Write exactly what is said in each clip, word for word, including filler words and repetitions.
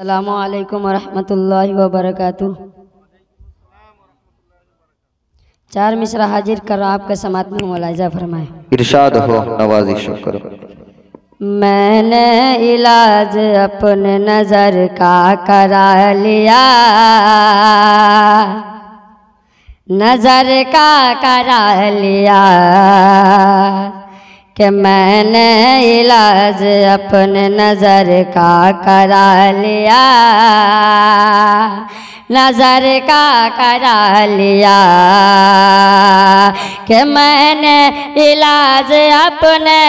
अस्सलामु अलैकुम वरहमतुल्लाहि वबरकातुह। चार मिसरा हाजिर कर आपका समात में मुलाजा फरमाए। इरशाद हो नवाजिश करो। मैंने इलाज अपने नजर का करा लिया, नजर का करा लिया कि मैंने इलाज अपने नज़र का करा लिया, नज़र का करा लिया कि मैंने इलाज अपने,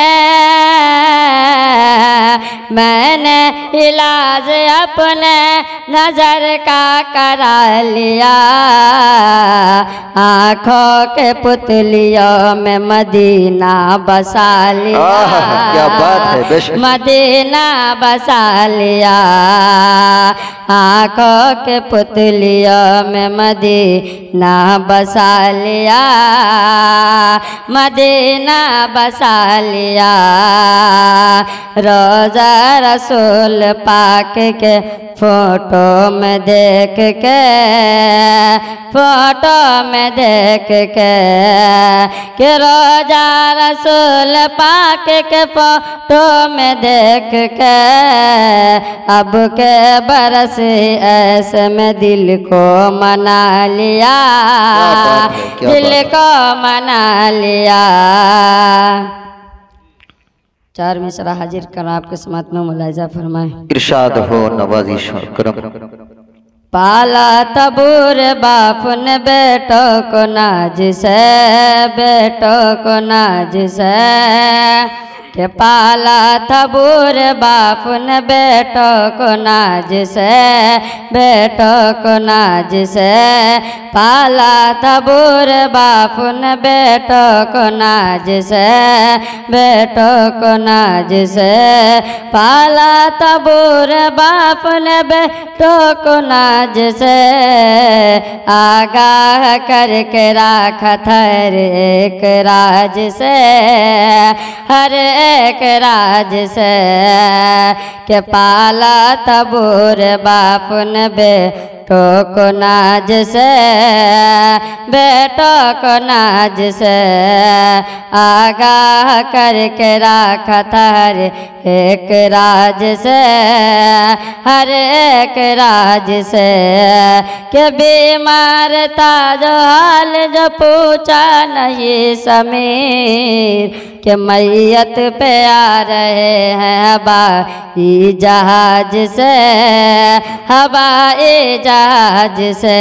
मैंने इलाज अपने नज़र का करा लिया। आँखों के पुतलियों में मदीना बसा लिया, क्या बात है, मदीना बसा लिया। आँखों के पुतलियों में मदीना बसा लिया, मदीना बसा लिया। रोज़ा रसूल पाक के फोटो में देख के, फोटो में देख के कि रोज़ा रसूल पाक के फोटो में देख के अब के बरस ऐसे में दिल को मना लिया, दिल को मना लिया। चार मिसरा हाजिर कर आपके समात में मुलाजा फरमाए। इरशाद हो नवाजिश करम। पाला तबूर बाप ने बेटों को नाज से, बेटों को नाज से के पाला तबूर बाप ने बेटों को नाज से, बेटों को नाज से। पाला तबूर बाप ने बेटों को नाज से, बेटों को नाज से। पाला तबूर बाप ने बेटों को नाज से आगाह करके रखा था हर एक राज से, हर एक राज से के पाला तबूर बाप ने बेटों को नाज से, बेटों को नाज से आगाह करके रखा था हर एक राज से, हर एक राज से के बीमार था जो हाल जो पूछा नहीं समीर के मैयत पे आ रहे हैं हवाई जहाज से, हवाई जहाज से।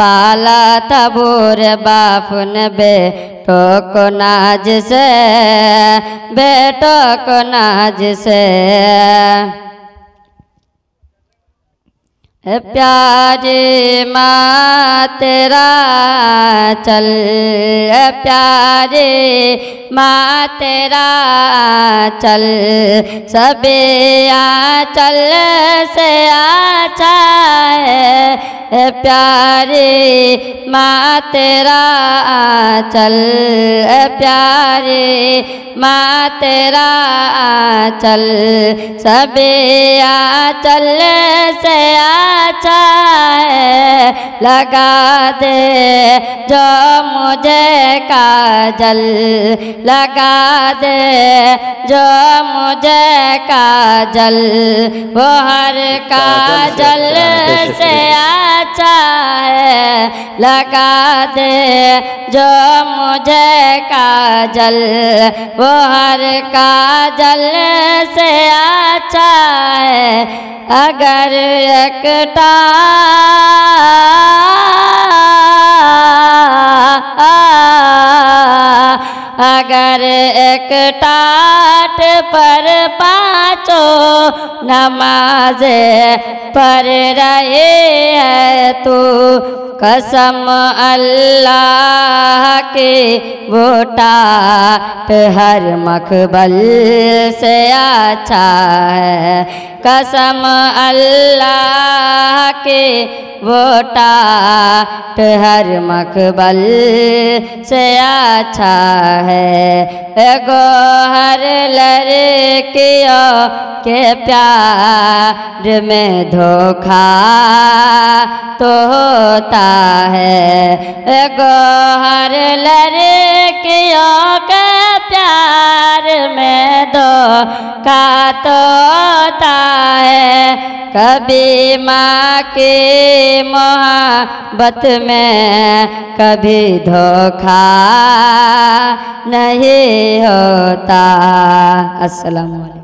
पाला तबूर बाप ने बेटों को नाज से, बेटों को नाज से। प्यारी माँ तेरा चल, प्यारी माँ तेरा चल, सभी आँचल से आचा है। प्यारी माँ तेरा आँचल, प्यारी माँ तेरा आँचल, सभी आँचल से आचा है। लगा दे जो मुझे काजल, लगा दे जो मुझे काजल, वो हर काजल से आचा है। लगा दे जो मुझे काजल, वो हर काजल से आचा है। अगर एकता अगर एक टाट पर पाँचो नमाज पढ़ रहे है तू, कसम अल्लाह के वो टाट हर मखबल से अच्छा है। कसम अल्लाह के वोटा हर मकबल से अच्छा है एगो हर लड़कियों के प्यार में धोखा तो होता है एगो हर लड़कियों के प्यार में धोखा तो होता है कभी माँ के मोहब्बत में कभी धोखा नहीं होता। अस्सलाम वालेकुम।